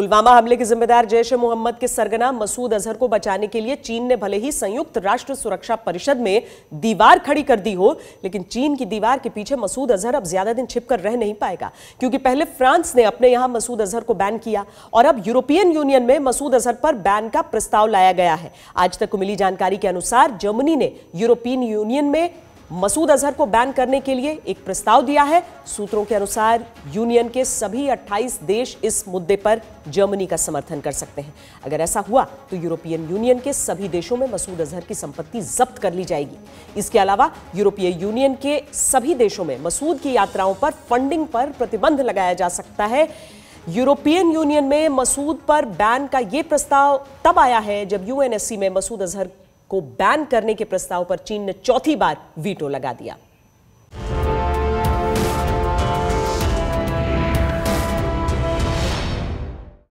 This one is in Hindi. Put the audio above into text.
पुलवामा हमले के जिम्मेदार जैशे मोहम्मद के सरगना मसूद अजहर को बचाने के लिए चीन ने भले ही संयुक्त राष्ट्र सुरक्षा परिषद में दीवार खड़ी कर दी हो, लेकिन चीन की दीवार के पीछे मसूद अजहर अब ज्यादा दिन छिपकर रह नहीं पाएगा, क्योंकि पहले फ्रांस ने अपने यहां मसूद अजहर को बैन किया और अब यूरोपियन यूनियन में मसूद अजहर पर बैन का प्रस्ताव लाया गया है। आज तक को मिली जानकारी के अनुसार जर्मनी ने यूरोपियन यूनियन में मसूद अजहर को बैन करने के लिए एक प्रस्ताव दिया है। सूत्रों के अनुसार यूनियन के सभी 28 देश इस मुद्दे पर जर्मनी का समर्थन कर सकते हैं। अगर ऐसा हुआ तो यूरोपियन यूनियन के सभी देशों में मसूद अजहर की संपत्ति जब्त कर ली जाएगी। इसके अलावा यूरोपीय यूनियन के सभी देशों में मसूद की यात्राओं पर फंडिंग पर प्रतिबंध लगाया जा सकता है। यूरोपियन यूनियन में मसूद पर बैन का ये प्रस्ताव तब आया है जब यूएनएससी में मसूद अजहर को बैन करने के प्रस्ताव पर चीन ने चौथी बार वीटो लगा दिया।